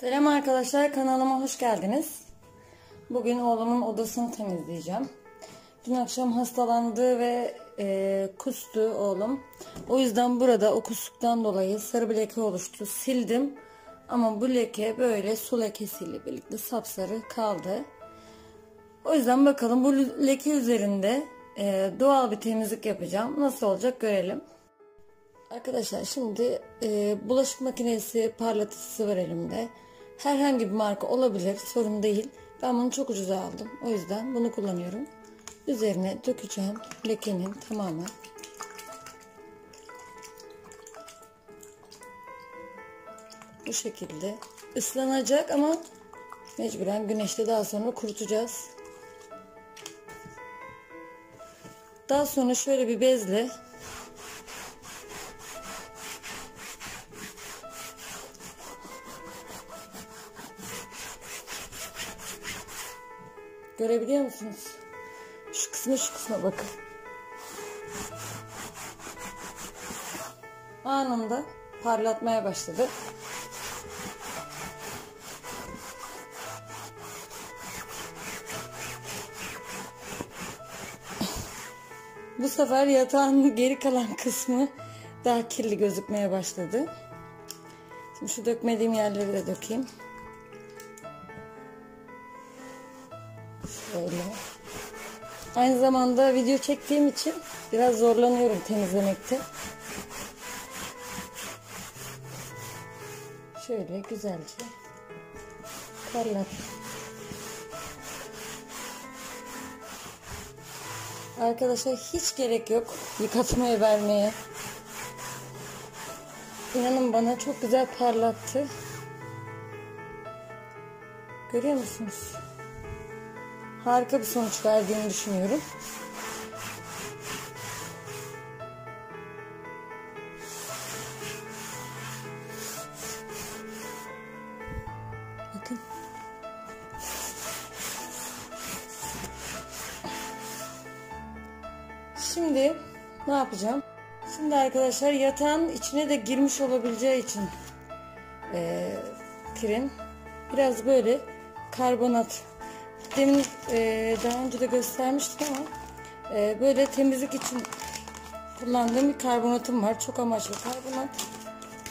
Selam arkadaşlar, kanalıma hoş geldiniz. Bugün oğlumun odasını temizleyeceğim. Dün akşam hastalandı ve kustu oğlum. O yüzden burada o kustuktan dolayı sarı bir leke oluştu. Sildim ama bu leke böyle su lekesiyle birlikte sapsarı kaldı. O yüzden bakalım bu leke üzerinde doğal bir temizlik yapacağım. Nasıl olacak görelim. Arkadaşlar şimdi bulaşık makinesi parlatıcısı var elimde. Herhangi bir marka olabilir, sorun değil. Ben bunu çok ucuza aldım, o yüzden bunu kullanıyorum. Üzerine dökeceğim lekenin tamamı. Bu şekilde ıslanacak ama mecburen güneşte daha sonra kurutacağız. Daha sonra şöyle bir bezle görebiliyor musunuz? Şu kısma bakın. Anında parlatmaya başladı. Bu sefer yatağın geri kalan kısmı daha kirli gözükmeye başladı. Şimdi şu dökmediğim yerleri de dökeyim. Şöyle. Aynı zamanda video çektiğim için biraz zorlanıyorum temizlemekte. Şöyle güzelce parlat. Arkadaşlar hiç gerek yok yıkatmaya vermeye. İnanın bana çok güzel parlattı. Görüyor musunuz? Harika bir sonuç verdiğini düşünüyorum. Bakın. Şimdi ne yapacağım? Şimdi arkadaşlar yatağın içine de girmiş olabileceği için kirin biraz böyle karbonat. Demin daha önce de göstermiştim ama böyle temizlik için kullandığım bir karbonatım var. Çok amaçlı karbonat.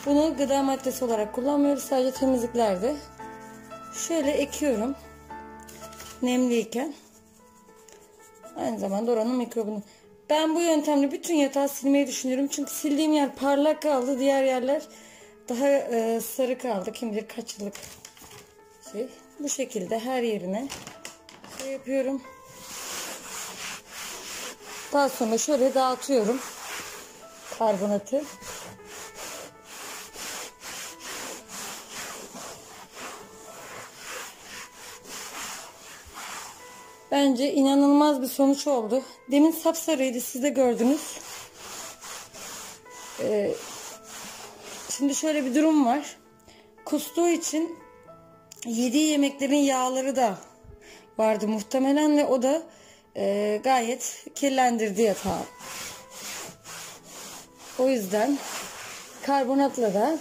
Bunu gıda maddesi olarak kullanmıyoruz. Sadece temizliklerde. Şöyle ekiyorum. Nemliyken. Aynı zamanda oranın mikrobunu. Ben bu yöntemle bütün yatağı silmeyi düşünüyorum. Çünkü sildiğim yer parlak kaldı. Diğer yerler daha sarı kaldı. Kim bilir kaç yıllık şey. Bu şekilde her yerine yapıyorum. Daha sonra şöyle dağıtıyorum karbonatı. Bence inanılmaz bir sonuç oldu. Demin sapsarıydı, siz de gördünüz. Şimdi şöyle bir durum var. Kustuğu için yediği yemeklerin yağları da vardı muhtemelen ve o da gayet kirlendirdi yatağı. O yüzden karbonatla da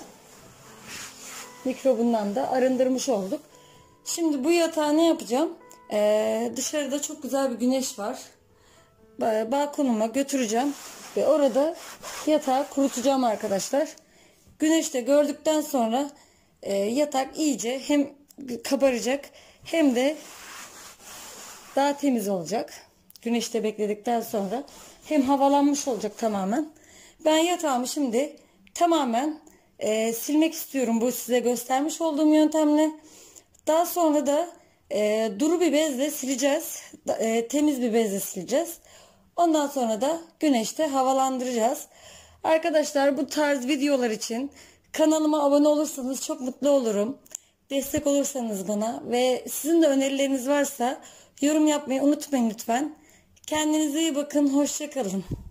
mikrobundan da arındırmış olduk. Şimdi bu yatağı ne yapacağım? Dışarıda çok güzel bir güneş var. Balkonuma götüreceğim ve orada yatağı kurutacağım arkadaşlar. Güneşte gördükten sonra yatak iyice hem kabaracak hem de daha temiz olacak. Güneşte bekledikten sonra hem havalanmış olacak tamamen. Ben yatağımı şimdi tamamen silmek istiyorum. Bu size göstermiş olduğum yöntemle. Daha sonra da duru bir bezle sileceğiz. Temiz bir bezle sileceğiz. Ondan sonra da güneşte havalandıracağız. Arkadaşlar bu tarz videolar için kanalıma abone olursanız çok mutlu olurum. Destek olursanız bana ve sizin de önerileriniz varsa yorum yapmayı unutmayın lütfen. Kendinize iyi bakın. Hoşça kalın.